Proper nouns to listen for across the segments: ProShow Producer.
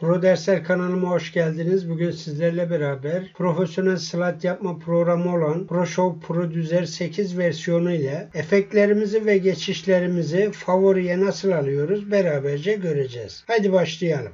Pro Dersler kanalıma hoş geldiniz. Bugün sizlerle beraber profesyonel slide yapma programı olan ProShow Producer 8 versiyonu ile efektlerimizi ve geçişlerimizi favoriye nasıl alıyoruz beraberce göreceğiz. Haydi başlayalım.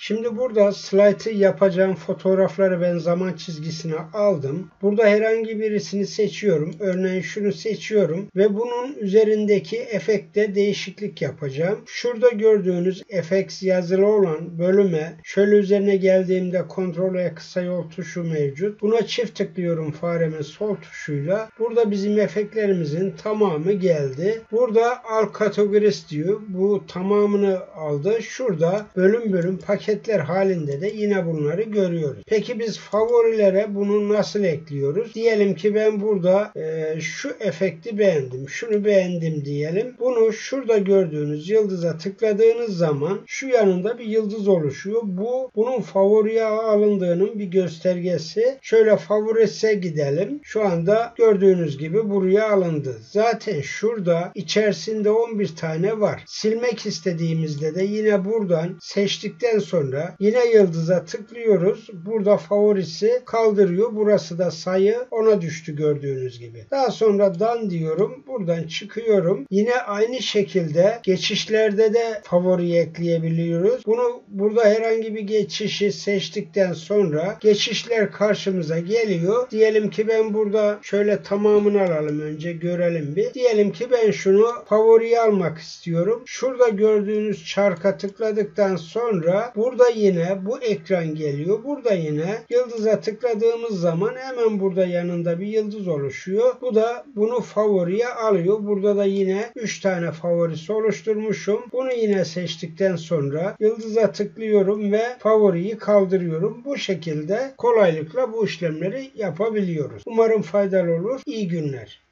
Şimdi burada slaytı yapacağım fotoğrafları ben zaman çizgisine aldım. Burada herhangi birisini seçiyorum. Örneğin şunu seçiyorum ve bunun üzerindeki efekte değişiklik yapacağım. Şurada gördüğünüz efekt yazılı olan bölüme şöyle üzerine geldiğimde Ctrl+E kısa yol tuşu mevcut. Buna çift tıklıyorum faremin sol tuşuyla. Burada bizim efektlerimizin tamamı geldi. Burada All Categories diyor. Bu tamamını aldı. Şurada bölüm bölüm paketler halinde de yine bunları görüyoruz. Peki biz favorilere bunu nasıl ekliyoruz? Diyelim ki ben burada şu efekti beğendim. Şunu beğendim diyelim. Bunu şurada gördüğünüz yıldıza tıkladığınız zaman şu yanında bir yıldız oluşuyor. Bunun favoriye alındığının bir göstergesi. Şöyle favorise gidelim. Şu anda gördüğünüz gibi buraya alındı. Zaten şurada içerisinde 11 tane var. Silmek istediğimizde de yine buradan seçtikten sonra yine yıldıza tıklıyoruz. Burada favorisi kaldırıyor. Burası da sayı, ona düştü gördüğünüz gibi. Daha sonra done diyorum. Buradan çıkıyorum. Yine aynı şekilde geçişlerde de favori ekleyebiliyoruz. Bunu burada herhangi bir geçişi seçtikten sonra geçişler karşımıza geliyor. Diyelim ki ben burada şöyle tamamını alalım, önce görelim bir. Diyelim ki ben şunu favoriye almak istiyorum. Şurada gördüğünüz çarka tıkladıktan sonra burada yine bu ekran geliyor. Burada yine yıldıza tıkladığımız zaman hemen burada yanında bir yıldız oluşuyor. Bu da bunu favoriye alıyor. Burada da yine 3 tane favorisi oluşturmuşum. Bunu yine seçtikten sonra yıldıza tıklıyorum ve favoriyi kaldırıyorum. Bu şekilde kolaylıkla bu işlemleri yapabiliyoruz. Umarım faydalı olur. İyi günler.